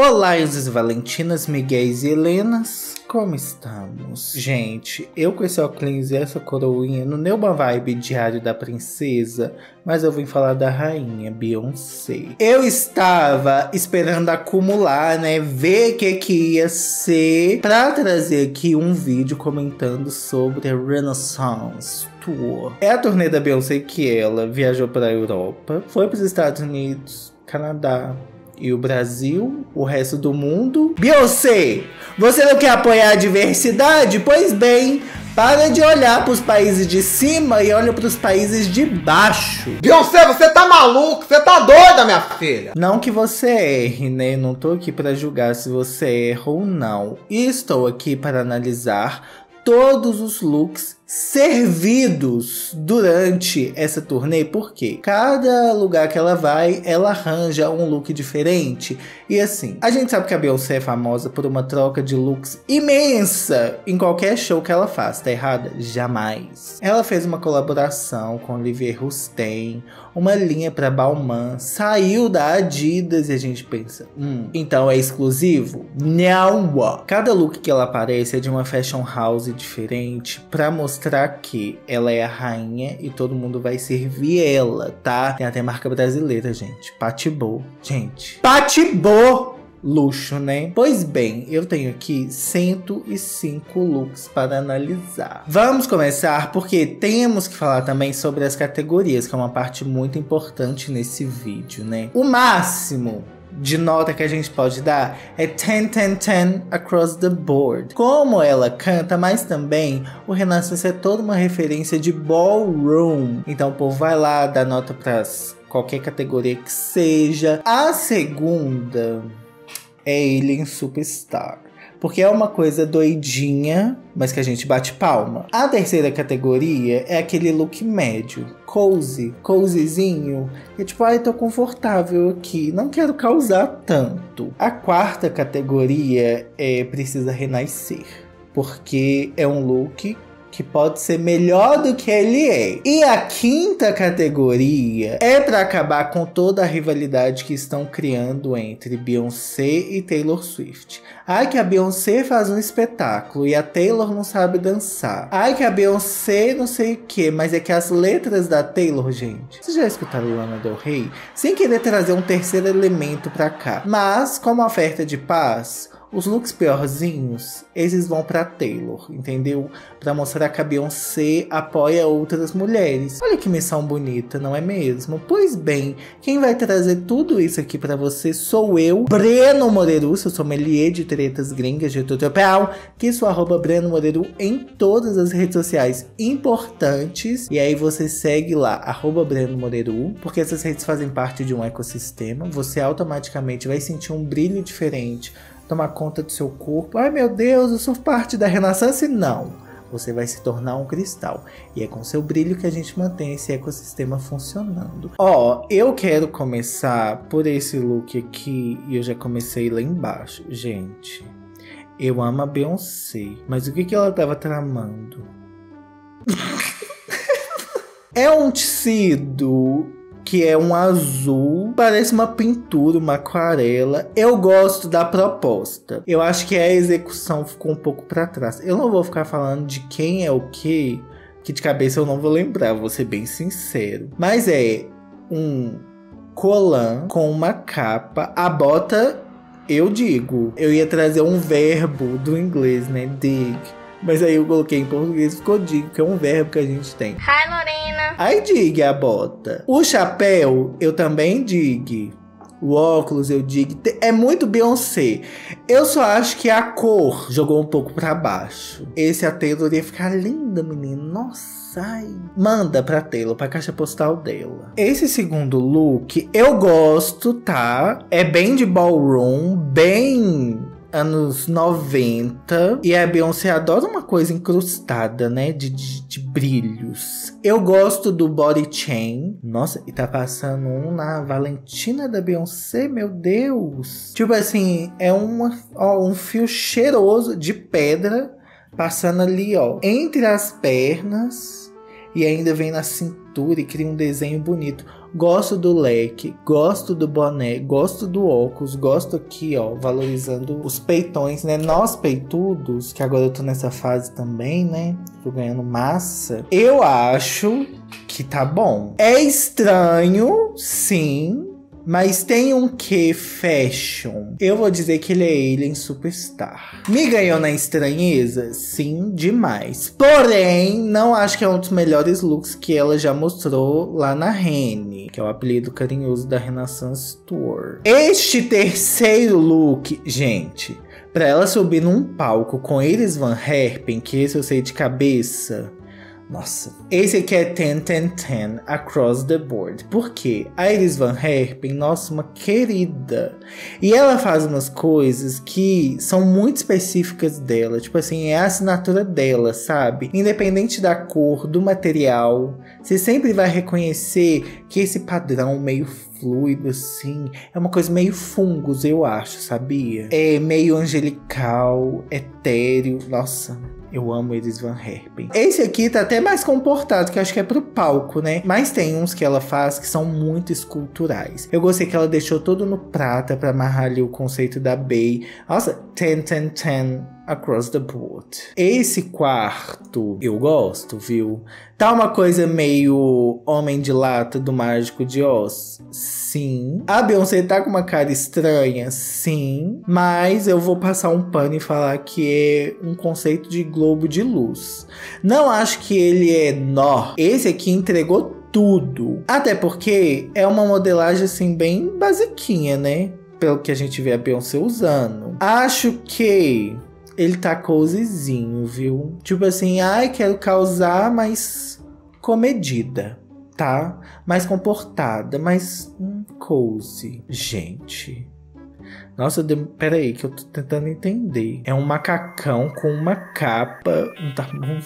Olá, Isis, Valentinas, Miguéis e Helenas, como estamos? Gente, eu com esse óculos e essa coroinha não deu uma vibe diário da princesa, mas eu vim falar da rainha, Beyoncé. Eu estava esperando acumular, né, ver o que ia ser, pra trazer aqui um vídeo comentando sobre a Renaissance Tour. É a turnê da Beyoncé que ela viajou pra Europa, foi pros Estados Unidos, Canadá e o Brasil, o resto do mundo. Beyoncé, você não quer apoiar a diversidade? Pois bem, para de olhar pros países de cima e olha pros países de baixo. Beyoncé, você tá maluco, você tá doida, minha filha. Não que você erre, né? Não tô aqui pra julgar se você erra ou não. E estou aqui para analisar todos os looks servidos durante essa turnê, porque cada lugar que ela vai, ela arranja um look diferente. E assim, a gente sabe que a Beyoncé é famosa por uma troca de looks imensa em qualquer show que ela faz, tá errada? Jamais. Ela fez uma colaboração com Olivier Rousteing, uma linha pra Balmain, saiu da Adidas e a gente pensa, então é exclusivo? Não! Cada look que ela aparece é de uma fashion house diferente pra mostrar que ela é a rainha e todo mundo vai servir ela, tá? Tem até marca brasileira, gente. Patibô, gente. Patibô! Luxo, né? Pois bem, eu tenho aqui 105 looks para analisar. Vamos começar porque temos que falar também sobre as categorias, que é uma parte muito importante nesse vídeo, né? O máximo de nota que a gente pode dar é 10, 10, 10 across the board. Como ela canta, mas também o Renaissance é toda uma referência de ballroom. Então, pô, vai lá, dá nota pra qualquer categoria que seja. A segunda é Alien Superstar, porque é uma coisa doidinha, mas que a gente bate palma. A terceira categoria é aquele look médio, cozy, cozyzinho. É tipo, ai, tô confortável aqui, não quero causar tanto. A quarta categoria é precisa renascer, porque é um look que pode ser melhor do que ele é. E a quinta categoria é para acabar com toda a rivalidade que estão criando entre Beyoncé e Taylor Swift. Ai que a Beyoncé faz um espetáculo e a Taylor não sabe dançar. Ai que a Beyoncé não sei o que, mas é que as letras da Taylor, gente, vocês já escutaram Lana Del Rey? Sem querer trazer um terceiro elemento pra cá, mas como oferta de paz, os looks piorzinhos, esses vão pra Taylor, entendeu? Pra mostrar que a Beyoncé apoia outras mulheres. Olha que missão bonita, não é mesmo? Pois bem, quem vai trazer tudo isso aqui pra você sou eu, Breno Moreru, seu sommelier de tretas gringas de tutorial, que sou @BrenoMoreru em todas as redes sociais importantes. E aí você segue lá, @BrenoMoreru, porque essas redes fazem parte de um ecossistema. Você automaticamente vai sentir um brilho diferente, tomar conta do seu corpo. Ai meu Deus, eu sou parte da Renaissance? Não. Você vai se tornar um cristal. E é com seu brilho que a gente mantém esse ecossistema funcionando. Ó, eu quero começar por esse look aqui. E eu já comecei lá embaixo. Gente, eu amo a Beyoncé, mas o que ela tava tramando? É um tecido que é um azul, parece uma pintura, uma aquarela. Eu gosto da proposta. Eu acho que a execução ficou um pouco pra trás. Eu não vou ficar falando de quem é o quê, que de cabeça eu não vou lembrar, vou ser bem sincero. Mas é um colã com uma capa. A bota, eu digo. Eu ia trazer um verbo do inglês, né? Dig. Mas aí eu coloquei em português, ficou dig, que é um verbo que a gente tem. Hi, Lorena! Aí dig a bota. O chapéu, eu também dig. O óculos, eu dig. É muito Beyoncé. Eu só acho que a cor jogou um pouco pra baixo. Esse a Taylor ia ficar linda, menino. Nossa! Ai, manda pra Taylor, pra caixa postal dela. Esse segundo look, eu gosto, tá? É bem de ballroom, bem anos 90. E a Beyoncé adora uma coisa incrustada, né? De brilhos. Eu gosto do body chain. Nossa, e tá passando um na Valentina da Beyoncé, meu Deus. Tipo assim, é um fio cheiroso de pedra passando ali, ó, entre as pernas. E ainda vem na cintura e cria um desenho bonito. Gosto do leque, gosto do boné, gosto do óculos, gosto aqui, ó, valorizando os peitões, né? Nós peitudos, que agora eu tô nessa fase também, né? Tô ganhando massa. Eu acho que tá bom. É estranho, sim, mas tem um quê fashion. Eu vou dizer que ele é Alien Superstar. Me ganhou na estranheza? Sim, demais. Porém, não acho que é um dos melhores looks que ela já mostrou lá na Rennes, que é o apelido carinhoso da Renaissance Tour. Este terceiro look, gente, pra ela subir num palco com Iris Van Herpen, que esse eu sei de cabeça... Nossa, esse aqui é 10-10-10 across the board. Por quê? A Iris Van Herpen, nossa, uma querida. E ela faz umas coisas que são muito específicas dela. Tipo assim, é a assinatura dela, sabe? Independente da cor, do material, você sempre vai reconhecer que esse padrão meio fluido, assim, é uma coisa meio fungos, eu acho, sabia? É meio angelical, etéreo, nossa... Eu amo Iris Van Herpen. Esse aqui tá até mais comportado, que eu acho que é pro palco, né? Mas tem uns que ela faz que são muito esculturais. Eu gostei que ela deixou todo no prata pra amarrar ali o conceito da Bey. Nossa, 10-10-10 across the board. Esse quarto eu gosto, viu? Tá uma coisa meio Homem de Lata do Mágico de Oz? Sim. A Beyoncé tá com uma cara estranha? Sim. Mas eu vou passar um pano e falar que é um conceito de globo de luz. Não acho que ele é nó. Esse aqui entregou tudo. Até porque é uma modelagem assim bem basiquinha, né? Pelo que a gente vê a Beyoncé usando. Acho que... ele tá cozizinho, viu? Tipo assim, ai, quero causar, mas comedida, tá? Mais comportada, mas cozy. Gente. Nossa, peraí, que eu tô tentando entender. É um macacão com uma capa. Não tá bom.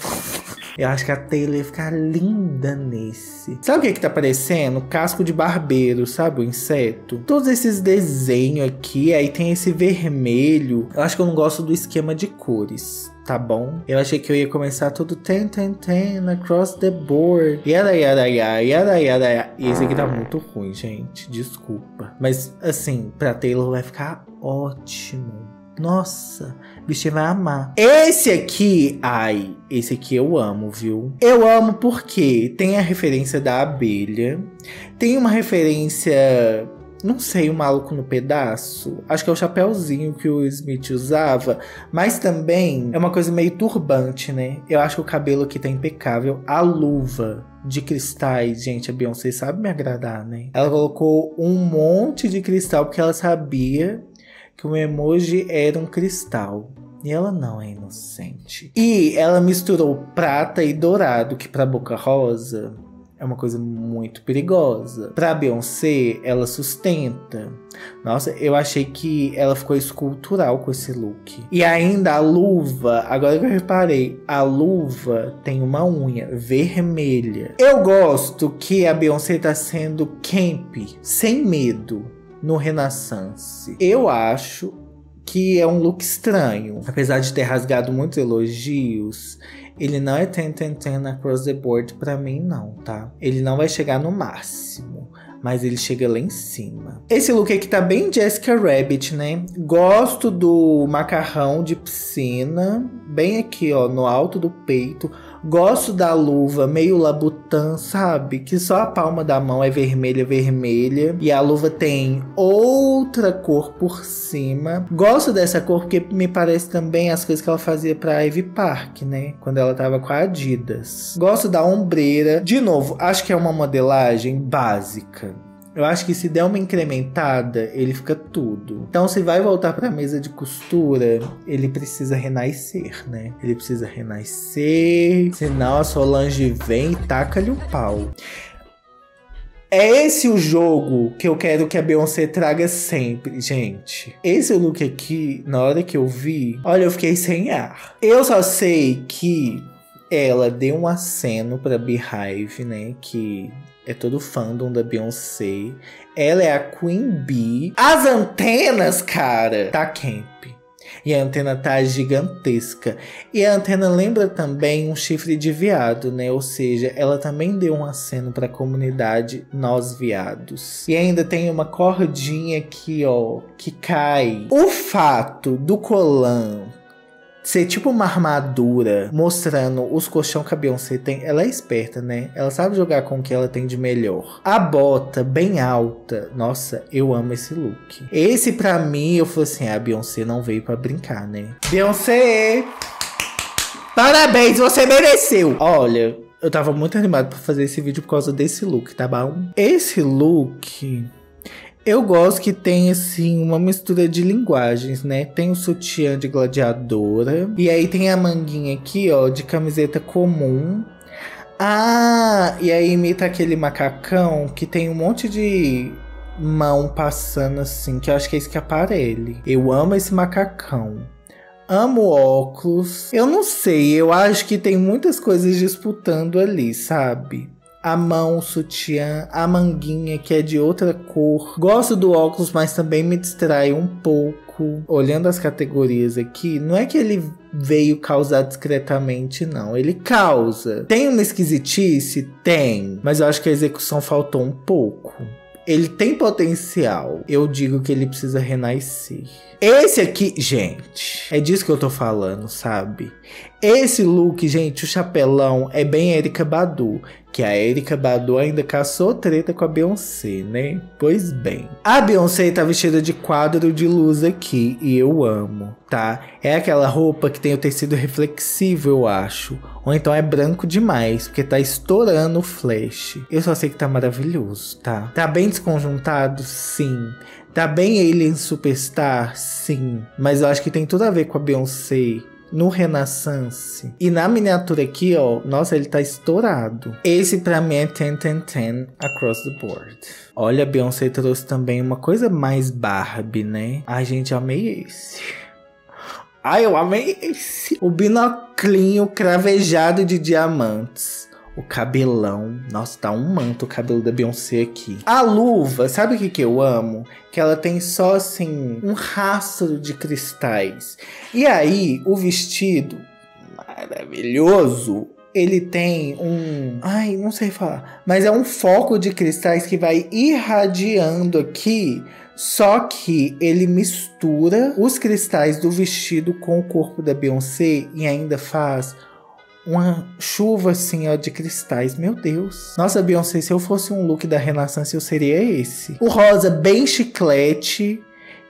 Eu acho que a Taylor ia ficar linda nesse. Sabe o que tá parecendo? Casco de barbeiro, sabe? O inseto. Todos esses desenhos aqui. Aí tem esse vermelho. Eu acho que eu não gosto do esquema de cores, tá bom? Eu achei que eu ia começar tudo 10-10-10 across the board. Yada, yada, yada, yada, yada. E esse aqui tá muito ruim, gente. Desculpa. Mas, assim, pra Taylor vai ficar ótimo. Nossa, o bichinho vai amar. Esse aqui, ai, esse aqui eu amo, viu? Eu amo porque tem a referência da abelha, tem uma referência, não sei, o maluco no pedaço. Acho que é o chapéuzinho que o Smith usava, mas também é uma coisa meio turbante, né? Eu acho que o cabelo aqui tá impecável, a luva de cristais, gente, a Beyoncé sabe me agradar, né? Ela colocou um monte de cristal porque ela sabia que o emoji era um cristal. E ela não é inocente. E ela misturou prata e dourado, que pra Boca Rosa é uma coisa muito perigosa. Pra Beyoncé, ela sustenta. Nossa, eu achei que ela ficou escultural com esse look. E ainda a luva, agora que eu reparei, a luva tem uma unha vermelha. Eu gosto que a Beyoncé tá sendo camp, sem medo, no Renaissance. Eu acho que é um look estranho. Apesar de ter rasgado muitos elogios, ele não é 10-10-10 across the board pra mim não, tá? Ele não vai chegar no máximo, mas ele chega lá em cima. Esse look aqui tá bem Jessica Rabbit, né? Gosto do macarrão de piscina, bem aqui, ó, no alto do peito. Gosto da luva meio labutã, sabe? Que só a palma da mão é vermelha, vermelha. E a luva tem outra cor por cima. Gosto dessa cor porque me parece também as coisas que ela fazia pra Ivy Park, né? Quando ela tava com a Adidas. Gosto da ombreira. De novo, acho que é uma modelagem básica. Eu acho que se der uma incrementada, ele fica tudo. Então, se vai voltar pra mesa de costura, ele precisa renascer, né? Ele precisa renascer, senão a Solange vem e taca-lhe o pau. É esse o jogo que eu quero que a Beyoncé traga sempre, gente. Esse look aqui, na hora que eu vi, olha, eu fiquei sem ar. Eu só sei que ela deu um aceno pra Beehyve, né? Que... é todo fandom da Beyoncé. Ela é a Queen Bee. As antenas, cara, tá camp. e a antena tá gigantesca. E a antena lembra também um chifre de viado, né? Ou seja, ela também deu um aceno pra comunidade nós viados. E ainda tem uma cordinha aqui, ó, que cai. O fato do colã ser tipo uma armadura mostrando os colchão que a Beyoncé tem, ela é esperta, né? Ela sabe jogar com o que ela tem de melhor. A bota bem alta, nossa, eu amo esse look. Esse pra mim, eu falei assim, a Beyoncé não veio pra brincar, né? Beyoncé, parabéns, você mereceu! Olha, eu tava muito animado pra fazer esse vídeo por causa desse look, tá bom? Esse look, eu gosto que tem, assim, uma mistura de linguagens, né? Tem o sutiã de gladiadora. E aí tem a manguinha aqui, ó, de camiseta comum. Ah, e aí imita aquele macacão que tem um monte de mão passando, assim, que eu acho que é Schiaparelli. Eu amo esse macacão. Amo óculos. Eu não sei, eu acho que tem muitas coisas disputando ali, sabe? A mão, o sutiã, a manguinha que é de outra cor. Gosto do óculos, mas também me distrai um pouco. Olhando as categorias aqui, não é que ele veio causar discretamente, não. Ele causa. Tem uma esquisitice? Tem. Mas eu acho que a execução faltou um pouco. Ele tem potencial. Eu digo que ele precisa renascer. Esse aqui, gente, é disso que eu tô falando, sabe? Esse look, gente, o chapelão é bem Erykah Badu. Que a Erykah Badu ainda caçou treta com a Beyoncé, né? Pois bem. A Beyoncé tá vestida de quadro de luz aqui. E eu amo, tá? É aquela roupa que tem o tecido reflexivo, eu acho. Ou então é branco demais, porque tá estourando o flash. Eu só sei que tá maravilhoso, tá? Tá bem desconjuntado? Sim. Tá bem Alien Superstar? Sim. Mas eu acho que tem tudo a ver com a Beyoncé no Renaissance. E na miniatura aqui, ó, nossa, ele tá estourado. Esse pra mim é 10-10-10 across the board. Olha, a Beyoncé trouxe também uma coisa mais Barbie, né? Ai, gente, amei esse. Ai, eu amei esse. O binoclinho cravejado de diamantes. O cabelão. Nossa, tá um manto o cabelo da Beyoncé aqui. A luva, sabe o que eu amo? Que ela tem só, assim, um rastro de cristais. E aí, o vestido, maravilhoso, ele tem um... ai, não sei falar. Mas é um foco de cristais que vai irradiando aqui. Só que ele mistura os cristais do vestido com o corpo da Beyoncé e ainda faz uma chuva, assim, ó, de cristais. Meu Deus. Nossa, Beyoncé, se eu fosse um look da Renaissance, eu seria esse. O rosa bem chiclete.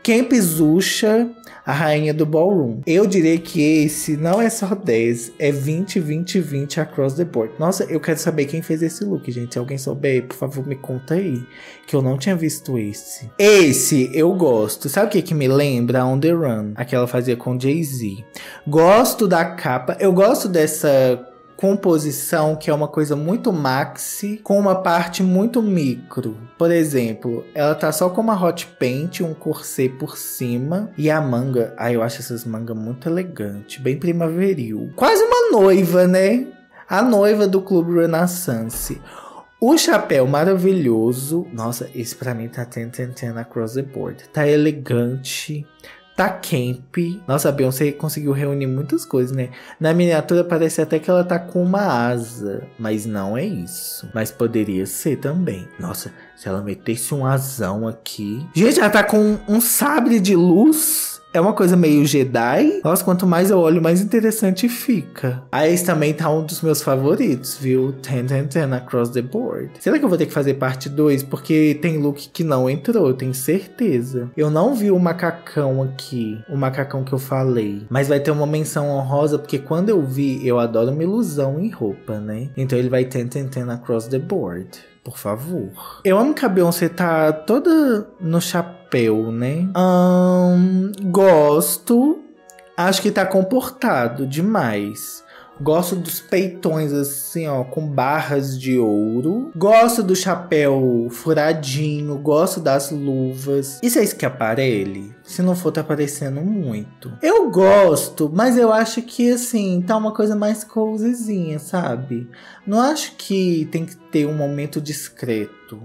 Camp Xuxa, a rainha do ballroom. Eu diria que esse não é só 10, é 20, 20, 20 across the board. Nossa, eu quero saber quem fez esse look, gente. Se alguém souber, por favor, me conta aí, que eu não tinha visto esse. Esse eu gosto. Sabe o que me lembra? On The Run, a que ela fazia com Jay-Z. Gosto da capa, eu gosto dessa composição, que é uma coisa muito maxi, com uma parte muito micro. Por exemplo, ela tá só com uma hot paint, um corset por cima, e a manga, ai, eu acho essas mangas muito elegante, bem primaveril. Quase uma noiva, né? A noiva do Clube Renaissance. O chapéu maravilhoso. Nossa, esse pra mim tá tentando across the board. Tá elegante. Tá camp. Nossa, a Beyoncé conseguiu reunir muitas coisas, né? Na miniatura parece até que ela tá com uma asa. Mas não é isso. Mas poderia ser também. Nossa, se ela metesse um asão aqui... gente, ela tá com um sabre de luz. É uma coisa meio Jedi. Nossa, quanto mais eu olho, mais interessante fica. Aí esse também tá um dos meus favoritos, viu? 10-10-10 across the board. Será que eu vou ter que fazer parte 2? Porque tem look que não entrou, eu tenho certeza. Eu não vi o macacão aqui. O macacão que eu falei. Mas vai ter uma menção honrosa, porque quando eu vi, eu adoro uma ilusão em roupa, né? Então ele vai 10-10-10 across the board. Por favor. Eu amo que a Beyoncé tá toda no chapéu, né? Gosto. Acho que tá comportado demais. Gosto dos peitões, assim, ó, com barras de ouro. Gosto do chapéu furadinho. Gosto das luvas. Isso é Schiaparelli? Se não for, tá aparecendo muito. Eu gosto, mas eu acho que, assim, tá uma coisa mais cozizinha, sabe? Não acho que tem que ter um momento discreto.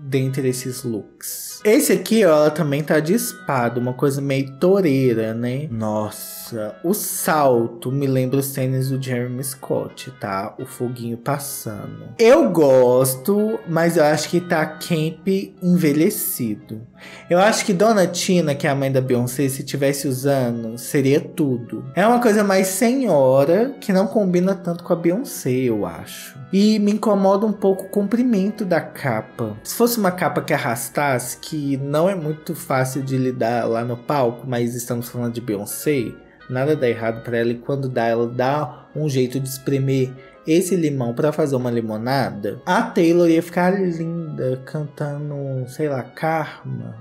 dentre esses looks. Esse aqui, ó, ela também tá de espada, uma coisa meio toureira, né? Nossa, o salto me lembra os tênis do Jeremy Scott, tá? O foguinho passando. Eu gosto, mas eu acho que tá camp envelhecido. Eu acho que Dona Tina, que é a mãe da Beyoncé, se tivesse usando, seria tudo. É uma coisa mais senhora, que não combina tanto com a Beyoncé, eu acho. E me incomoda um pouco o comprimento da capa. Se fosse uma capa que arrastasse, que não é muito fácil de lidar lá no palco, mas estamos falando de Beyoncé, nada dá errado pra ela, e quando dá, ela dá um jeito de espremer esse limão pra fazer uma limonada. A Taylor ia ficar linda cantando, sei lá, Karma.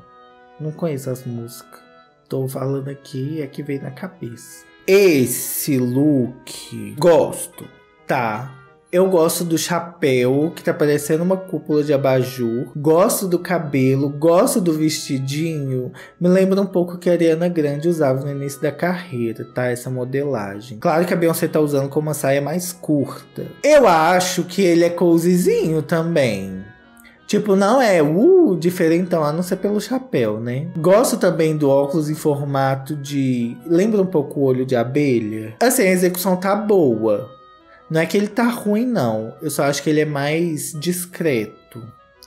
Não conheço as músicas. Tô falando aqui, é que veio na cabeça. Esse look, gosto, tá? Eu gosto do chapéu, que tá parecendo uma cúpula de abajur. Gosto do cabelo, gosto do vestidinho. Me lembra um pouco o que a Ariana Grande usava no início da carreira, tá? Essa modelagem. Claro que a Beyoncé tá usando com uma saia mais curta. Eu acho que ele é cozyzinho também. Tipo, não é diferentão, a não ser pelo chapéu, né? Gosto também do óculos em formato de... lembra um pouco o olho de abelha. Assim, a execução tá boa. Não é que ele tá ruim, não. Eu só acho que ele é mais discreto.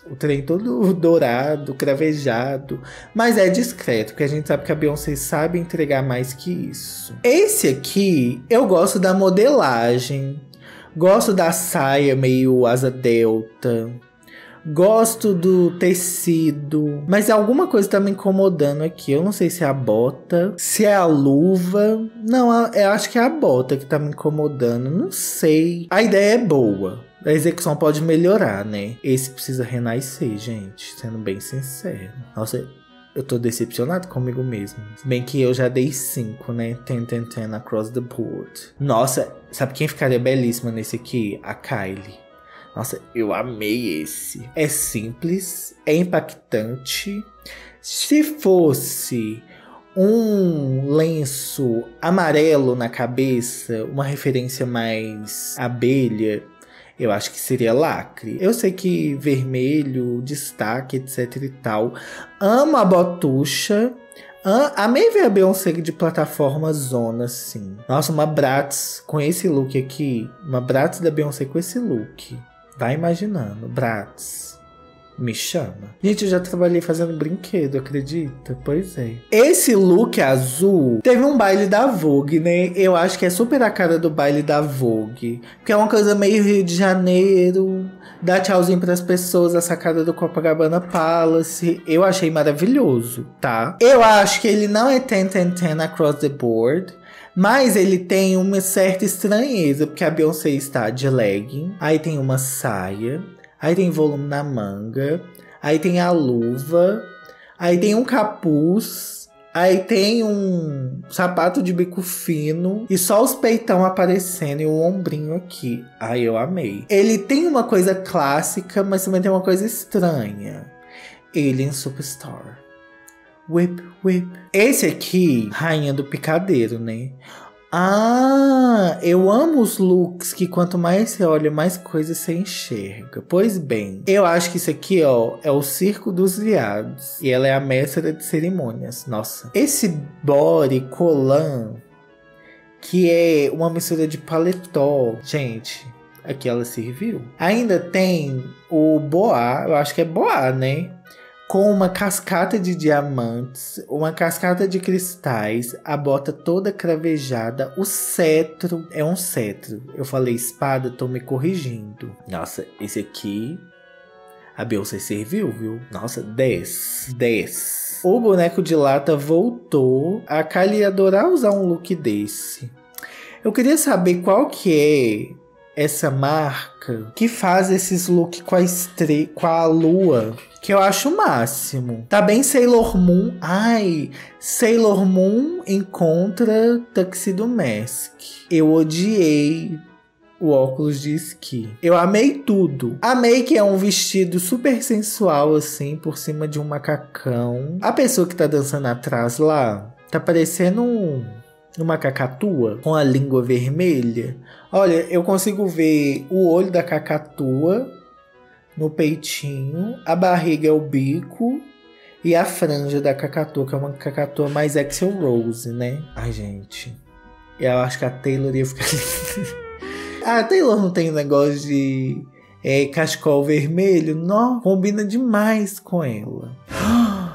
O trem todo dourado, cravejado. Mas é discreto, porque a gente sabe que a Beyoncé sabe entregar mais que isso. Esse aqui, eu gosto da modelagem. Gosto da saia meio asa delta. Gosto do tecido. Mas alguma coisa tá me incomodando aqui. Eu não sei se é a bota, se é a luva. Não, eu acho que é a bota que tá me incomodando. Não sei. A ideia é boa. A execução pode melhorar, né? Esse precisa renascer, gente. Sendo bem sincero. Nossa, eu tô decepcionado comigo mesmo. Bem que eu já dei 5, né? 10, 10, 10 across the board. Nossa, sabe quem ficaria belíssima nesse aqui? A Kylie. Nossa, eu amei esse. É simples, é impactante. Se fosse um lenço amarelo na cabeça, uma referência mais abelha, eu acho que seria lacre. Eu sei que vermelho, destaque, etc e tal. Amo a botucha. Amei ver a Beyoncé de plataforma zona, assim. Nossa, uma Bratz com esse look aqui. Uma Bratz da Beyoncé com esse look. Vai imaginando, Bratz, me chama. Gente, eu já trabalhei fazendo brinquedo, acredita? Pois é. Esse look azul, teve um baile da Vogue, né? Eu acho que é super a cara do baile da Vogue. Porque é uma coisa meio Rio de Janeiro, dá tchauzinho pras pessoas, a sacada do Copacabana Palace. Eu achei maravilhoso, tá? Eu acho que ele não é 10, 10, 10 across the board. Mas ele tem uma certa estranheza, porque a Beyoncé está de legging, aí tem uma saia, aí tem volume na manga, aí tem a luva, aí tem um capuz, aí tem um sapato de bico fino, e só os peitão aparecendo e o ombrinho aqui. Ai, eu amei. Ele tem uma coisa clássica, mas também tem uma coisa estranha. Alien Superstar. Whip, whip. Esse aqui, rainha do picadeiro, né? Ah, eu amo os looks que quanto mais você olha, mais coisa você enxerga. Pois bem, eu acho que isso aqui, ó, é o circo dos viados. E ela é a mestra de cerimônias, nossa. Esse body collant, que é uma mistura de paletó, gente... aqui ela serviu. Ainda tem o boa, eu acho que é boa, né? Com uma cascata de diamantes, uma cascata de cristais, a bota toda cravejada, o cetro, é um cetro. Eu falei espada, tô me corrigindo. Nossa, esse aqui, a Beyoncé serviu, viu? Nossa, 10, 10. O boneco de lata voltou, a Kylie ia adorar usar um look desse. Eu queria saber qual que é... essa marca que faz esses looks com a lua, que eu acho o máximo. Tá bem Sailor Moon. Ai, Sailor Moon encontra Tuxedo Mask. Eu odiei o óculos de esqui. Eu amei tudo. Amei que é um vestido super sensual, assim, por cima de um macacão. A pessoa que tá dançando atrás lá, tá parecendo uma cacatua com a língua vermelha. Olha, eu consigo ver o olho da cacatua no peitinho, a barriga é o bico e a franja da cacatua, que é uma cacatua mais Axl Rose, né? Ai, gente, eu acho que a Taylor ia ficar... Ah, a Taylor não tem negócio de cachecol vermelho? Não, combina demais com ela.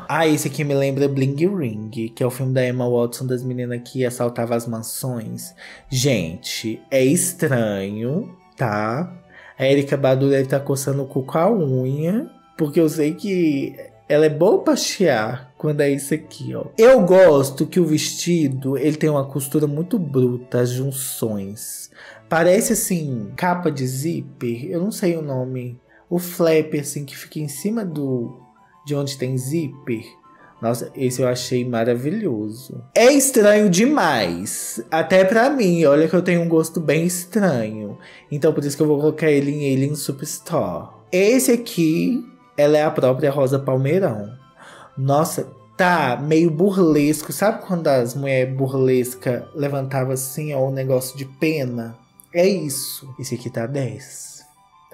Ah, esse aqui me lembra Bling Ring, que é o filme da Emma Watson, das meninas que assaltavam as mansões. Gente, é estranho, tá? A Erykah Badu deve estar coçando o cu com a unha, porque eu sei que ela é boa pra chiar quando é isso aqui, ó. Eu gosto que o vestido, ele tem uma costura muito bruta, as junções. Parece, assim, capa de zíper, eu não sei o nome. O flap, assim, que fica em cima do... de onde tem zíper. Nossa, esse eu achei maravilhoso. É estranho demais. Até pra mim. Olha que eu tenho um gosto bem estranho. Então por isso que eu vou colocar ele em Alien Superstore. Esse aqui, ela é a própria Rosa Palmeirão. Nossa, tá meio burlesco. Sabe quando as mulheres burlescas levantavam assim, ó, um negócio de pena? É isso. Esse aqui tá 10.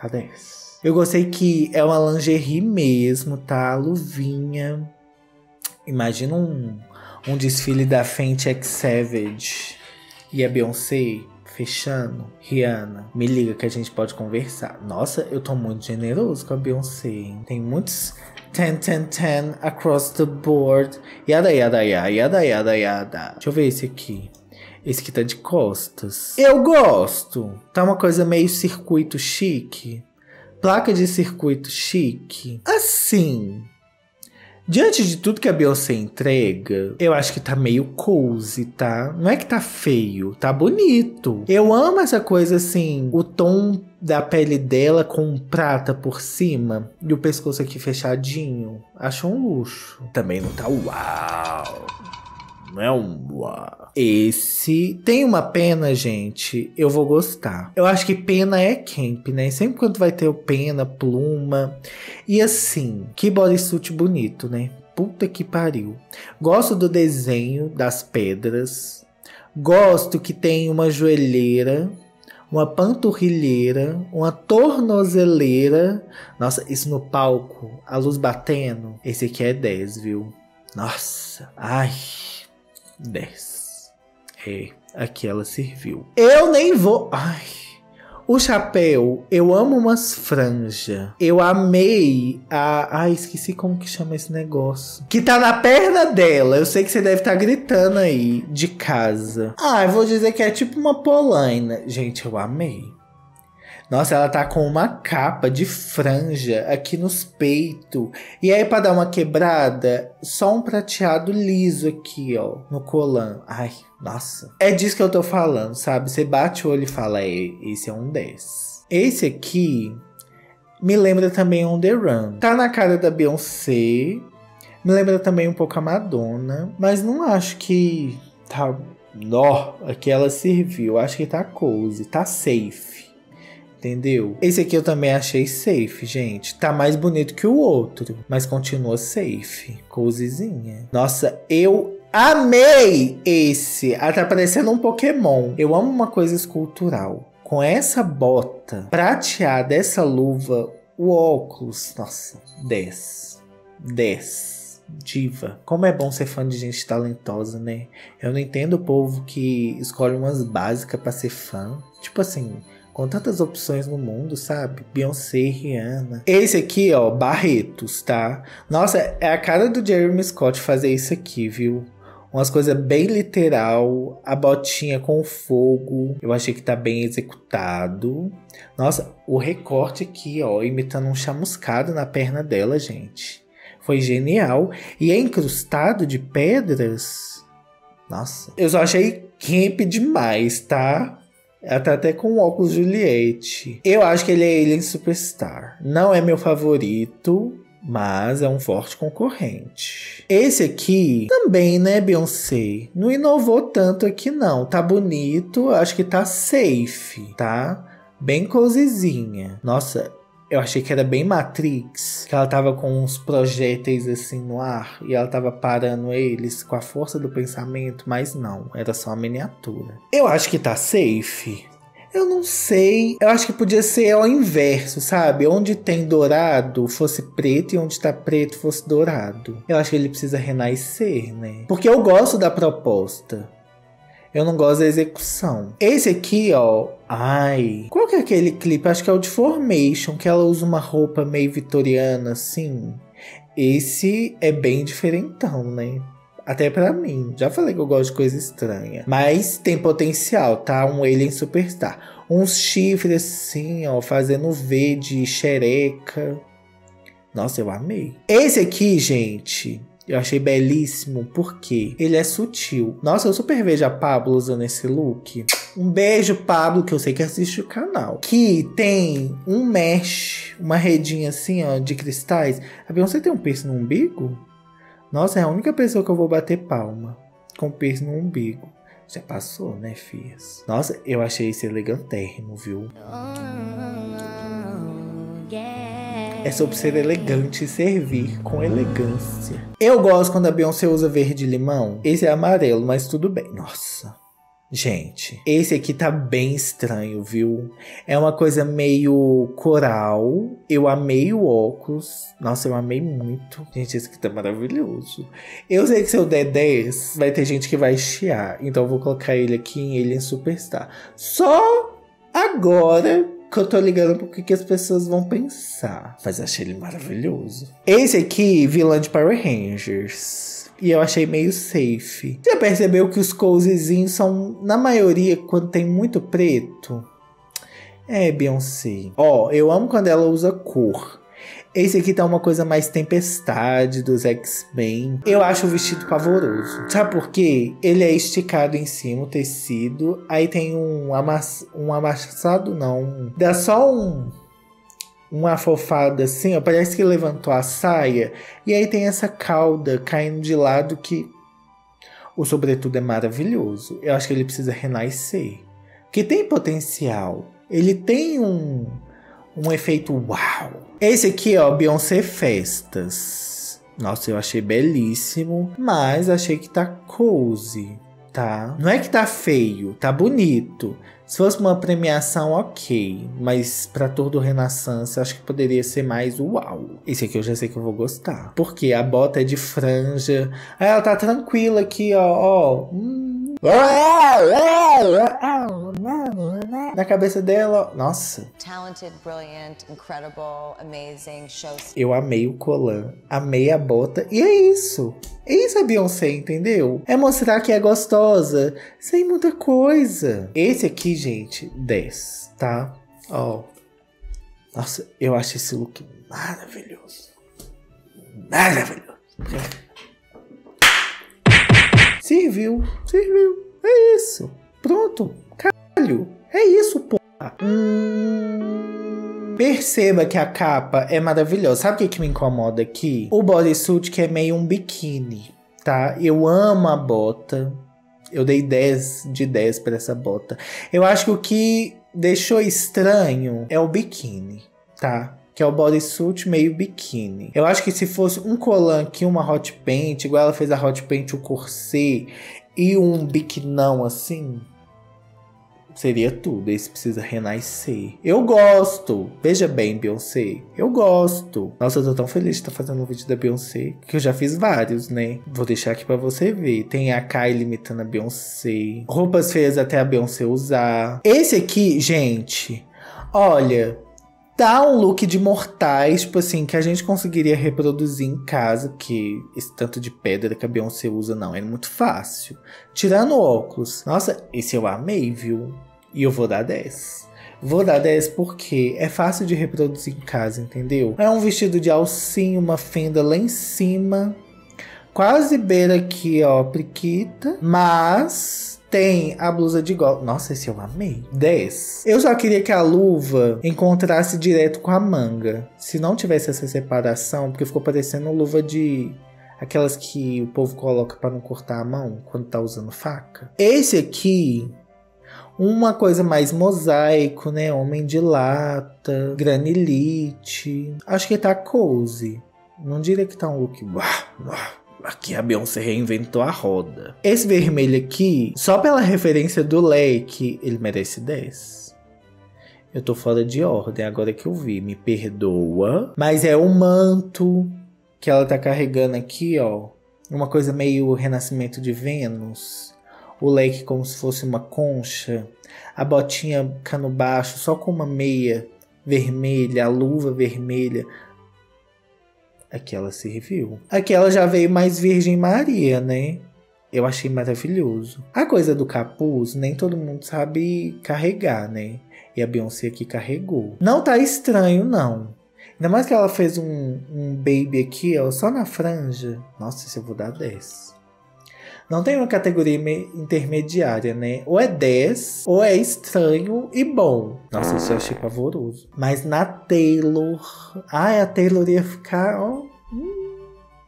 Tá 10. Eu gostei que é uma lingerie mesmo, tá? Luvinha. Imagina um desfile da Fenty X Savage e a Beyoncé fechando. Rihanna, me liga que a gente pode conversar. Nossa, eu tô muito generoso com a Beyoncé, hein? Tem muitos 10, 10, 10 across the board. Yada, yada, yada, yada, yada, yada. Deixa eu ver esse aqui. Esse aqui tá de costas. Eu gosto! Tá uma coisa meio circuito chique. Placa de circuito chique. Assim, diante de tudo que a Beyoncé entrega, eu acho que tá meio cozy, tá? Não é que tá feio, tá bonito. Eu amo essa coisa assim, o tom da pele dela com prata por cima e o pescoço aqui fechadinho. Acho um luxo. Também não tá uau. Não é um uau. Esse tem uma pena, gente. Eu vou gostar. Eu acho que pena é camp, né? Sempre quando vai ter o pena, pluma. E assim, que bodysuit bonito, né? Puta que pariu. Gosto do desenho das pedras. Gosto que tem uma joelheira, uma panturrilheira, uma tornozeleira. Nossa, isso no palco, a luz batendo. Esse aqui é 10, viu? Nossa, ai... 10. É, aqui ela serviu. Eu nem vou... Ai. O chapéu, eu amo umas franjas. Eu amei a... Ai, esqueci como que chama esse negócio. Que tá na perna dela. Eu sei que você deve estar gritando aí, de casa. Ah, eu vou dizer que é tipo uma polaina. Gente, eu amei. Nossa, ela tá com uma capa de franja aqui nos peitos. E aí, pra dar uma quebrada, só um prateado liso aqui, ó, no colã. Ai, nossa. É disso que eu tô falando, sabe? Você bate o olho e fala, esse é um 10. Esse aqui me lembra também On The Run. Tá na cara da Beyoncé. Me lembra também um pouco a Madonna. Mas não acho que tá... Nó, aqui ela serviu. Acho que tá cozy, tá safe. Entendeu? Esse aqui eu também achei safe, gente. Tá mais bonito que o outro, mas continua safe. Cozizinha. Nossa, eu amei esse. Ela tá parecendo um Pokémon. Eu amo uma coisa escultural. Com essa bota prateada, essa luva, o óculos. Nossa, 10. 10. Diva. Como é bom ser fã de gente talentosa, né? Eu não entendo o povo que escolhe umas básicas pra ser fã. Tipo assim... Com tantas opções no mundo, sabe? Beyoncé, Rihanna. Esse aqui, ó, Barretos, tá? Nossa, é a cara do Jeremy Scott fazer isso aqui, viu? Umas coisas bem literal. A botinha com fogo. Eu achei que tá bem executado. Nossa, o recorte aqui, ó, imitando um chamuscado na perna dela, gente. Foi genial. E é incrustado de pedras. Nossa. Eu só achei camp demais, tá? Ela tá até com o óculos Juliette. Eu acho que ele é Alien Superstar. Não é meu favorito, mas é um forte concorrente. Esse aqui também, né, Beyoncé? Não inovou tanto aqui, não. Tá bonito, acho que tá safe, tá? Bem cozizinha. Nossa, eu achei que era bem Matrix. Que ela tava com uns projéteis assim no ar. E ela tava parando eles com a força do pensamento. Mas não, era só a miniatura. Eu acho que tá safe. Eu não sei. Eu acho que podia ser ao inverso, sabe? Onde tem dourado, fosse preto. E onde tá preto, fosse dourado. Eu acho que ele precisa renascer, né? Porque eu gosto da proposta. Eu não gosto da execução. Esse aqui, ó... Ai... Qual que é aquele clipe? Acho que é o de Formation, que ela usa uma roupa meio vitoriana, assim. Esse é bem diferentão, né? Até pra mim. Já falei que eu gosto de coisa estranha. Mas tem potencial, tá? Um alien superstar. Uns chifres, assim, ó. Fazendo V de xereca. Nossa, eu amei. Esse aqui, gente... Eu achei belíssimo, porque ele é sutil. Nossa, eu super vejo a Pabllo usando esse look. Um beijo, Pabllo, que eu sei que assiste o canal. Que tem um mesh, uma redinha assim, ó, de cristais. A Beyoncé tem um piercing no umbigo? Nossa, é a única pessoa que eu vou bater palma. Com piercing no umbigo. Já passou, né, fias? Nossa, eu achei esse elegantérrimo, viu? É sobre ser elegante e servir com elegância. Eu gosto quando a Beyoncé usa verde limão. Esse é amarelo, mas tudo bem. Nossa. Gente, esse aqui tá bem estranho, viu? É uma coisa meio coral. Eu amei o óculos. Nossa, eu amei muito. Gente, esse aqui tá maravilhoso. Eu sei que se eu der 10, vai ter gente que vai chiar. Então eu vou colocar ele aqui em Alien Superstar. Só agora... que eu tô ligando pro que as pessoas vão pensar. Mas achei ele maravilhoso. Esse aqui, vilã de Power Rangers. E eu achei meio safe. Já percebeu que os cozyzinhos são, na maioria, quando tem muito preto? É, Beyoncé. Ó, eu amo quando ela usa cor. Esse aqui tá uma coisa mais tempestade dos X-Men. Eu acho o vestido pavoroso. Sabe por quê? Ele é esticado em cima, o tecido. Aí tem um amassado, não. Dá só uma afofada assim, ó. Parece que levantou a saia. E aí tem essa cauda caindo de lado que... O sobretudo é maravilhoso. Eu acho que ele precisa renascer. Porque tem potencial. Ele tem um efeito uau. Esse aqui, ó, Beyoncé Festas. Nossa, eu achei belíssimo. Mas achei que tá cozy, tá? Não é que tá feio, tá bonito. Se fosse uma premiação, ok. Mas pra Tour do Renaissance, acho que poderia ser mais uau. Esse aqui eu já sei que eu vou gostar. Porque a bota é de franja. Aí ela tá tranquila aqui, ó. Na cabeça dela, nossa. Talented, brilliant, incredible, amazing, show. Eu amei o colã, amei a bota. E é isso. É isso a Beyoncé, entendeu? É mostrar que é gostosa, sem muita coisa. Esse aqui, gente, 10, tá? Ó. Nossa, eu acho esse look maravilhoso. Maravilhoso. Serviu, serviu. É isso. Pronto. Caralho. É isso, porra. Perceba que a capa é maravilhosa. Sabe o que me incomoda aqui? O bodysuit que é meio um biquíni, tá? Eu amo a bota. Eu dei 10 de 10 pra essa bota. Eu acho que o que deixou estranho é o biquíni, tá? Que é o bodysuit meio biquíni. Eu acho que se fosse um colã aqui, uma hot paint, igual ela fez a hot paint, o corset e um biquinão assim, seria tudo. Esse precisa renascer. Eu gosto. Veja bem, Beyoncé. Eu gosto. Nossa, eu tô tão feliz de estar fazendo um vídeo da Beyoncé. Que eu já fiz vários, né? Vou deixar aqui pra você ver. Tem a Kylie imitando a Beyoncé. Roupas feias até a Beyoncé usar. Esse aqui, gente. Olha... Dá um look de mortais, tipo assim, que a gente conseguiria reproduzir em casa, que esse tanto de pedra que a Beyoncé usa, não, é muito fácil. Tirando o óculos. Nossa, esse eu amei, viu? E eu vou dar 10. Vou dar 10 porque é fácil de reproduzir em casa, entendeu? É um vestido de alcinha, uma fenda lá em cima. Quase beira aqui, ó, priquita. Mas... Tem a blusa de gola. Nossa, esse eu amei. 10. Eu só queria que a luva encontrasse direto com a manga. Se não tivesse essa separação, porque ficou parecendo luva de... Aquelas que o povo coloca pra não cortar a mão quando tá usando faca. Esse aqui... Uma coisa mais mosaico, né? Homem de lata, granilite. Acho que tá cozy. Não diria que tá um look... Aqui a Beyoncé reinventou a roda. Esse vermelho aqui, só pela referência do leque, ele merece 10. Eu tô fora de ordem, agora que eu vi, me perdoa. Mas é um manto que ela tá carregando aqui, ó. Uma coisa meio Renascimento de Vênus. O leque como se fosse uma concha. A botinha cano baixo, só com uma meia vermelha, a luva vermelha. Aqui ela serviu. Aqui ela já veio mais Virgem Maria, né? Eu achei maravilhoso. A coisa do capuz, nem todo mundo sabe carregar, né? E a Beyoncé aqui carregou. Não tá estranho, não. Ainda mais que ela fez um baby aqui, ó, só na franja. Nossa, isso eu vou dar 10. Não tem uma categoria intermediária, né? Ou é 10, ou é estranho e bom. Nossa, isso eu achei pavoroso. Mas na Taylor... Ai, a Taylor ia ficar... Ó...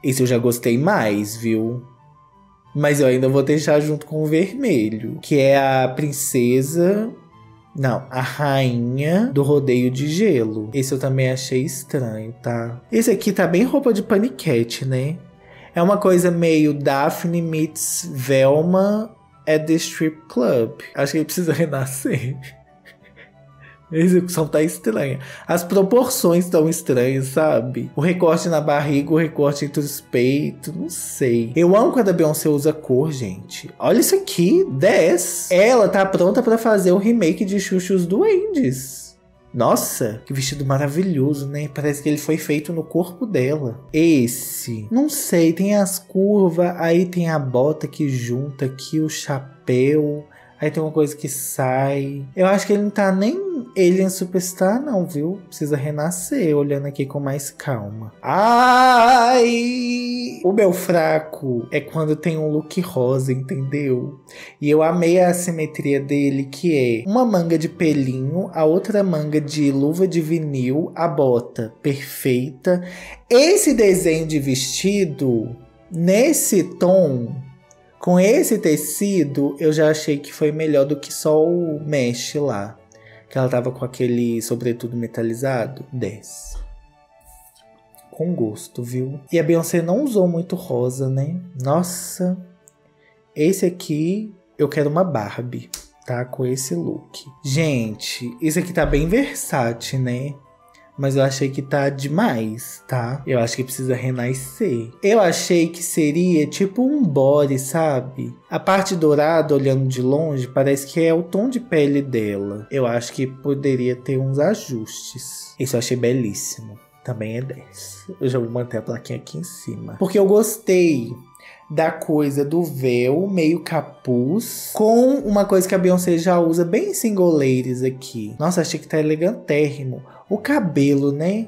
Isso eu já gostei mais, viu? Mas eu ainda vou deixar junto com o vermelho. Que é a princesa... Não, a rainha do rodeio de gelo. Esse eu também achei estranho, tá? Esse aqui tá bem roupa de paniquete, né? É uma coisa meio Daphne meets Velma at the strip club. Acho que ele precisa renascer. A execução tá estranha. As proporções estão estranhas, sabe? O recorte na barriga, o recorte entre os peitos, não sei. Eu amo quando a Beyoncé usa cor, gente. Olha isso aqui, 10. Ela tá pronta pra fazer o remake de Chuchus Duendes. Nossa, que vestido maravilhoso, né? Parece que ele foi feito no corpo dela. Esse, não sei, tem as curvas, aí tem a bota que junta aqui, o chapéu... Aí tem uma coisa que sai. Eu acho que ele não tá nem Alien Superstar, não, viu? Precisa renascer, olhando aqui com mais calma. Ai! O meu fraco é quando tem um look rosa, entendeu? E eu amei a assimetria dele, que é uma manga de pelinho, a outra manga de luva de vinil, a bota perfeita. Esse desenho de vestido, nesse tom... Com esse tecido, eu já achei que foi melhor do que só o mesh lá. Que ela tava com aquele sobretudo metalizado. 10. Com gosto, viu? E a Beyoncé não usou muito rosa, né? Nossa. Esse aqui, eu quero uma Barbie, tá? Com esse look. Gente, isso aqui tá bem versátil, né? Mas eu achei que tá demais, tá? Eu acho que precisa renascer. Eu achei que seria tipo um body, sabe? A parte dourada, olhando de longe, parece que é o tom de pele dela. Eu acho que poderia ter uns ajustes. Isso eu achei belíssimo. Também é 10. Eu já vou manter a plaquinha aqui em cima. Porque eu gostei da coisa do véu, meio capuz, com uma coisa que a Beyoncé já usa bem singoleiros aqui. Nossa, achei que tá elegantérrimo. O cabelo, né?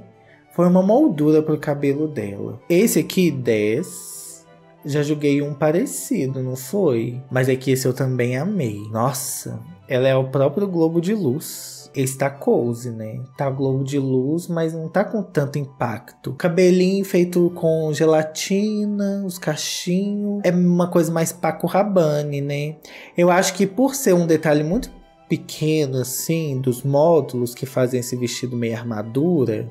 Foi uma moldura pro cabelo dela. Esse aqui, 10. Já joguei um parecido, não foi? Mas é que esse eu também amei. Nossa, ela é o próprio globo de luz. Esse tá cozy, né? Tá globo de luz, mas não tá com tanto impacto. Cabelinho feito com gelatina, os cachinhos. É uma coisa mais Paco Rabanne, né? Eu acho que por ser um detalhe muito pequeno, assim, dos módulos que fazem esse vestido meio armadura,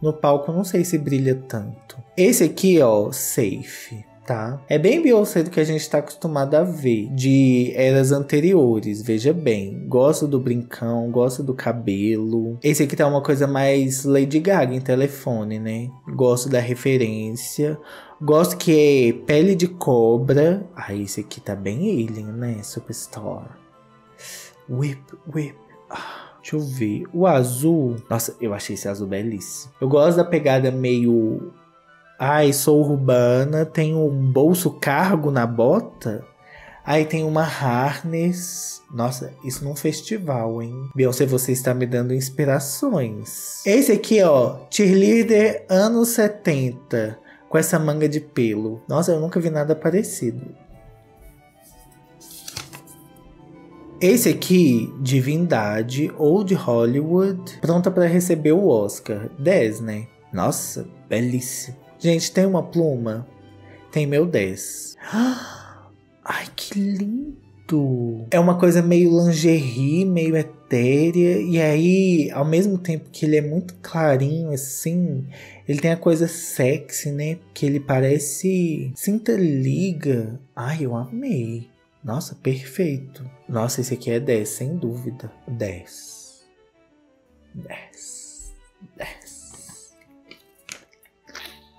no palco não sei se brilha tanto. Esse aqui, ó, safe. Tá? É bem Beyoncé do que a gente tá acostumado a ver de eras anteriores, veja bem. Gosto do brincão, gosto do cabelo. Esse aqui tá uma coisa mais Lady Gaga em telefone, né? Gosto da referência. Gosto que é pele de cobra. Ah, esse aqui tá bem alien, né? Superstar. Whip, whip. Ah, deixa eu ver. O azul... Nossa, eu achei esse azul belíssimo. Eu gosto da pegada meio... Ai, sou urbana, tem um bolso cargo na bota. Aí tem uma harness. Nossa, isso num festival, hein? Beyoncé, você está me dando inspirações. Esse aqui, ó, cheerleader anos 70. Com essa manga de pelo. Nossa, eu nunca vi nada parecido. Esse aqui, divindade ou de Hollywood. Pronta para receber o Oscar. 10, né? Nossa, belíssimo. Gente, tem uma pluma? Tem meu 10. Ai, que lindo! É uma coisa meio lingerie, meio etérea. E aí, ao mesmo tempo que ele é muito clarinho, assim... Ele tem a coisa sexy, né? Que ele parece... Cinta-liga. Ai, eu amei. Nossa, perfeito. Nossa, esse aqui é 10, sem dúvida. 10. 10.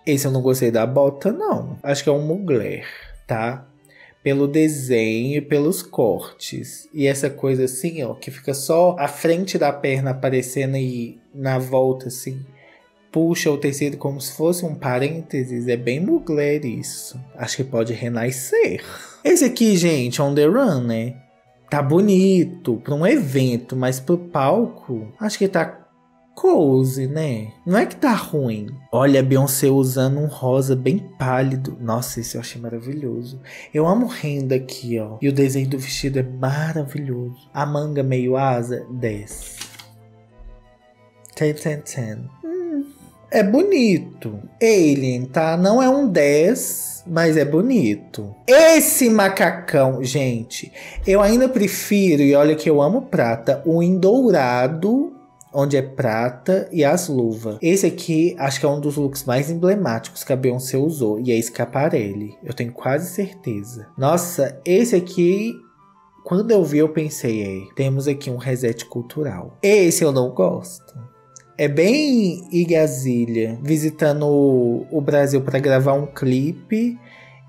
Esse eu não gostei da bota, não. Acho que é um Mugler, tá? Pelo desenho e pelos cortes. E essa coisa assim, ó, que fica só a frente da perna aparecendo e na volta, assim, puxa o tecido como se fosse um parênteses. É bem Mugler isso. Acho que pode renascer. Esse aqui, gente, on the run, né? Tá bonito pra um evento, mas pro palco, acho que tá cozy, né? Não é que tá ruim. Olha, a Beyoncé usando um rosa bem pálido. Nossa, esse eu achei maravilhoso. Eu amo renda aqui, ó. E o desenho do vestido é maravilhoso. A manga meio asa, 10. 10. É bonito. Alien, tá? Não é um 10, mas é bonito. Esse macacão, gente, eu ainda prefiro, e olha que eu amo prata, o em dourado, onde é prata, e as luvas. Esse aqui, acho que é um dos looks mais emblemáticos que a Beyoncé usou, e é Schiaparelli, eu tenho quase certeza. Nossa, esse aqui, quando eu vi, eu pensei, temos aqui um reset cultural. Esse eu não gosto. É bem Igazília, visitando o Brasil para gravar um clipe,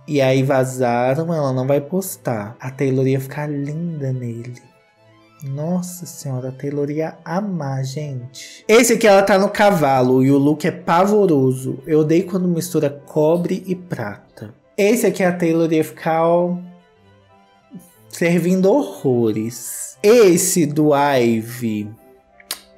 e aí vazaram, ela não vai postar. A Taylor ia ficar linda nele. Nossa senhora, a Taylor ia amar, gente. Esse aqui ela tá no cavalo, e o look é pavoroso. Eu odeio quando mistura cobre e prata. Esse aqui a Taylor ia ficar, ó, servindo horrores. Esse do Ivy...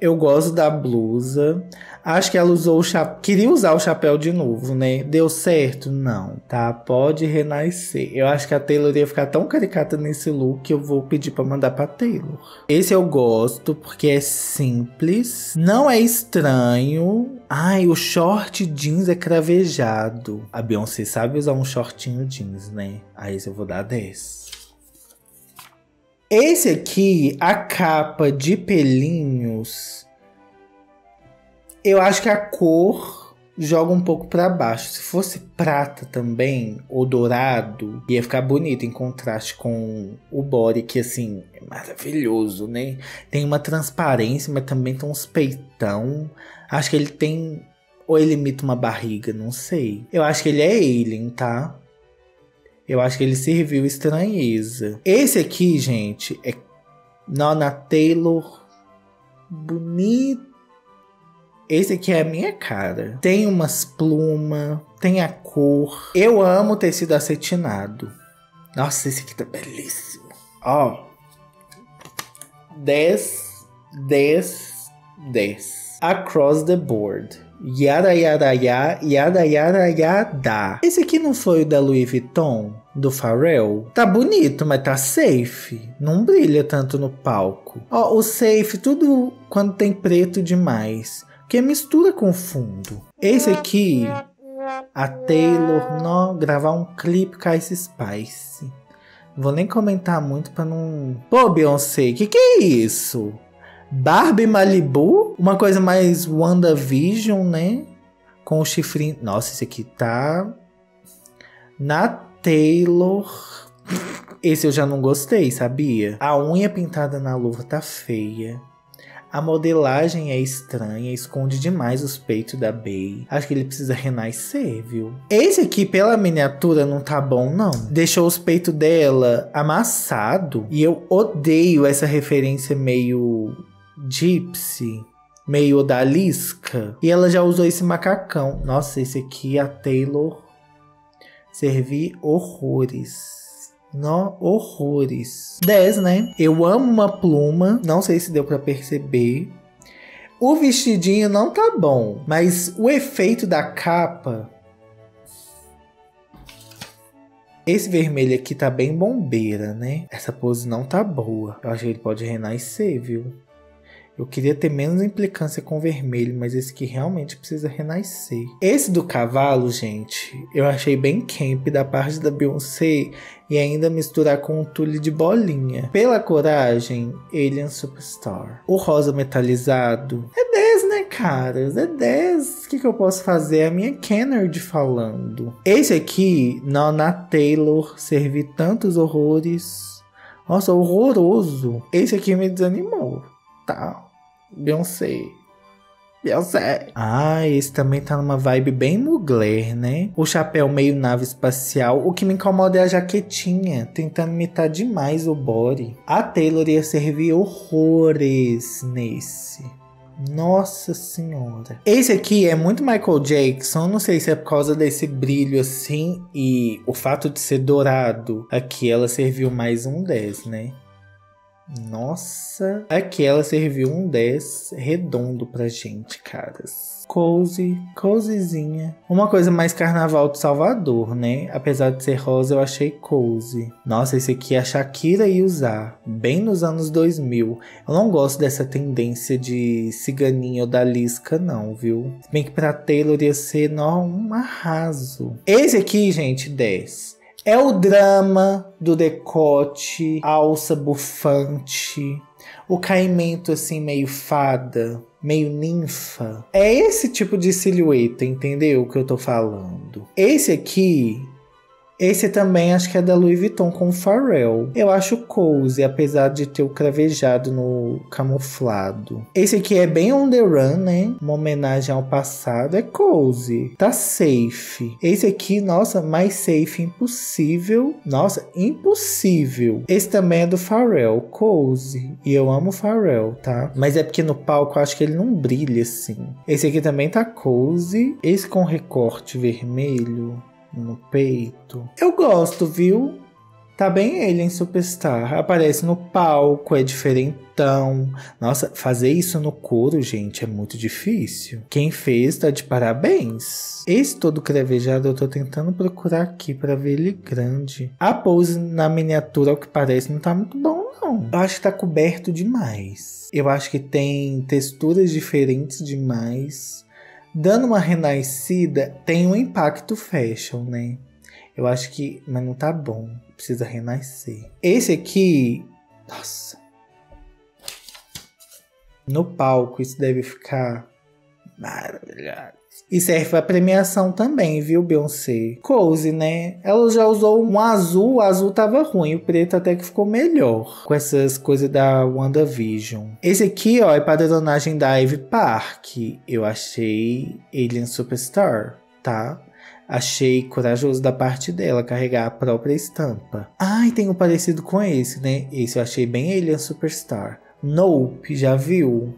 Eu gosto da blusa. Acho que ela usou o chapéu. Queria usar o chapéu de novo, né? Deu certo? Não, tá? Pode renascer. Eu acho que a Taylor ia ficar tão caricata nesse look que eu vou pedir pra mandar pra Taylor. Esse eu gosto porque é simples. Não é estranho. Ai, o short jeans é cravejado. A Beyoncé sabe usar um shortinho jeans, né? Aí eu vou dar 10. Esse aqui, a capa de pelinhos, eu acho que a cor joga um pouco pra baixo. Se fosse prata também, ou dourado, ia ficar bonito em contraste com o body, que assim, é maravilhoso, né? Tem uma transparência, mas também tem uns peitão. Acho que ele tem, ou ele imita uma barriga, não sei. Eu acho que ele é alien, tá? Eu acho que ele serviu estranheza. Esse aqui, gente, é Nona Taylor. Bonito. Esse aqui é a minha cara. Tem umas plumas, tem a cor. Eu amo tecido acetinado. Nossa, esse aqui tá belíssimo. Ó. 10, 10, 10. Across the board. Yara yara yara yara yara yara. Esse aqui não foi o da Louis Vuitton, do Pharrell? Tá bonito, mas tá safe. Não brilha tanto no palco. Ó, o safe, tudo quando tem preto demais. Porque mistura com fundo. Esse aqui, a Taylor, não, gravar um clipe com esse Spice. Não vou nem comentar muito pra não... Pô, Beyoncé, que é isso? Barbie Malibu, uma coisa mais WandaVision, né? Com o chifrinho... Nossa, esse aqui tá... Na Taylor... Esse eu já não gostei, sabia? A unha pintada na luva tá feia. A modelagem é estranha, esconde demais os peitos da Bey. Acho que ele precisa renascer, viu? Esse aqui, pela miniatura, não tá bom, não. Deixou os peitos dela amassado. E eu odeio essa referência meio... Gypsy, meio odalisca. E ela já usou esse macacão. Nossa, esse aqui, a Taylor, servi horrores. Nó, horrores. 10, né? Eu amo uma pluma. Não sei se deu pra perceber. O vestidinho não tá bom. Mas o efeito da capa... Esse vermelho aqui tá bem bombeira, né? Essa pose não tá boa. Eu acho que ele pode renascer, viu? Eu queria ter menos implicância com o vermelho, mas esse aqui realmente precisa renascer. Esse do cavalo, gente, eu achei bem camp da parte da Beyoncé e ainda misturar com um tule de bolinha. Pela coragem, Alien Superstar. O rosa metalizado. É 10, né, caras? É 10. O que eu posso fazer? É a minha Kennard falando. Esse aqui, Nona Taylor, servi tantos horrores. Nossa, horroroso. Esse aqui me desanimou. Tá. Beyoncé. Ah, esse também tá numa vibe bem Mugler, né? O chapéu meio nave espacial. O que me incomoda é a jaquetinha, tentando imitar demais o body. A Taylor ia servir horrores nesse. Nossa senhora. Esse aqui é muito Michael Jackson. Não sei se é por causa desse brilho assim e o fato de ser dourado. Aqui ela serviu mais um 10, né? Nossa, aqui ela serviu um 10 redondo pra gente, caras. Cozyzinha. Uma coisa mais carnaval de Salvador, né? Apesar de ser rosa, eu achei cozy. Nossa, esse aqui a Shakira ia usar, bem nos anos 2000. Eu não gosto dessa tendência de ciganinha ou da Lisca, não, viu? Se bem que pra Taylor ia ser um arraso. Esse aqui, gente, 10. É o drama do decote, alça bufante, o caimento assim meio fada, meio ninfa. É esse tipo de silhueta, entendeu o que eu tô falando? Esse aqui, esse também acho que é da Louis Vuitton com o Pharrell. Eu acho cozy, apesar de ter o cravejado no camuflado. Esse aqui é bem on the run, né? Uma homenagem ao passado. É cozy. Tá safe. Esse aqui, nossa, mais safe impossível. Nossa, impossível. Esse também é do Pharrell. Cozy. E eu amo o Pharrell, tá? Mas é porque no palco eu acho que ele não brilha assim. Esse aqui também tá cozy. Esse com recorte vermelho no peito. Eu gosto, viu? Tá bem ele em Superstar. Aparece no palco, é diferentão. Nossa, fazer isso no couro, gente, é muito difícil. Quem fez tá de parabéns. Esse todo crevejado eu tô tentando procurar aqui pra ver ele grande. A pose na miniatura, ao que parece, não tá muito bom, não. Eu acho que tá coberto demais. Eu acho que tem texturas diferentes demais. Dando uma renascida, tem um impacto fashion, né? Eu acho que... mas não tá bom. Precisa renascer. Esse aqui... nossa. No palco, isso deve ficar maravilhoso. E serve pra premiação também, viu, Beyoncé? Cozy, né? Ela já usou um azul. O azul tava ruim. O preto até que ficou melhor. Com essas coisas da WandaVision. Esse aqui, ó, é padronagem da Ivy Park. Eu achei ele em Superstar, tá? Achei corajoso da parte dela carregar a própria estampa. Ai, tem um parecido com esse, né? Esse eu achei bem ele em Superstar. Nope, já viu?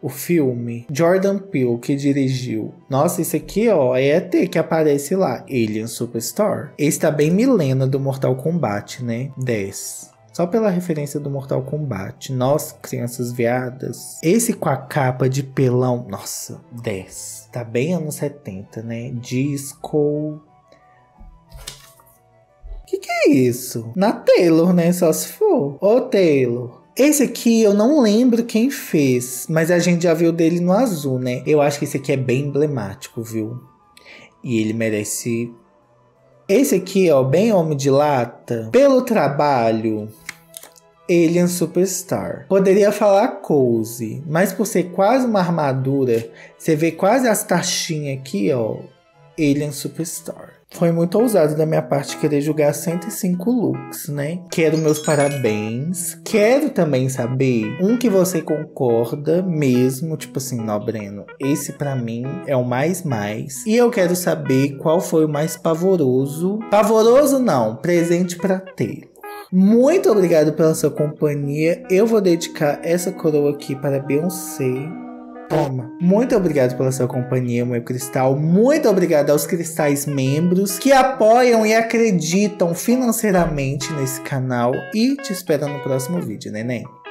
O filme, Jordan Peele, que dirigiu. Nossa, esse aqui, ó, é ET que aparece lá. Alien Superstar. Esse tá bem Milena do Mortal Kombat, né? 10. Só pela referência do Mortal Kombat. Nós, crianças viadas. Esse com a capa de pelão. Nossa, 10. Tá bem anos 70, né? Disco. Que é isso? Na Taylor, né? Só se for. Ô, Taylor. Esse aqui eu não lembro quem fez, mas a gente já viu dele no azul, né? Eu acho que esse aqui é bem emblemático, viu? E ele merece... esse aqui, ó, bem homem de lata. Pelo trabalho, Alien Superstar. Poderia falar cozy, mas por ser quase uma armadura, você vê quase as taxinhas aqui, ó. Alien Superstar. Foi muito ousado da minha parte querer julgar 105 looks, né? Quero meus parabéns. Quero também saber um que você concorda mesmo. Tipo assim, não, Breno, esse pra mim é o mais. E eu quero saber qual foi o mais pavoroso. Pavoroso não, presente pra Taylor. Muito obrigado pela sua companhia. Eu vou dedicar essa coroa aqui para Beyoncé. Toma. Muito obrigado pela sua companhia, meu cristal. Muito obrigado aos cristais membros que apoiam e acreditam financeiramente nesse canal. E te espero no próximo vídeo, neném.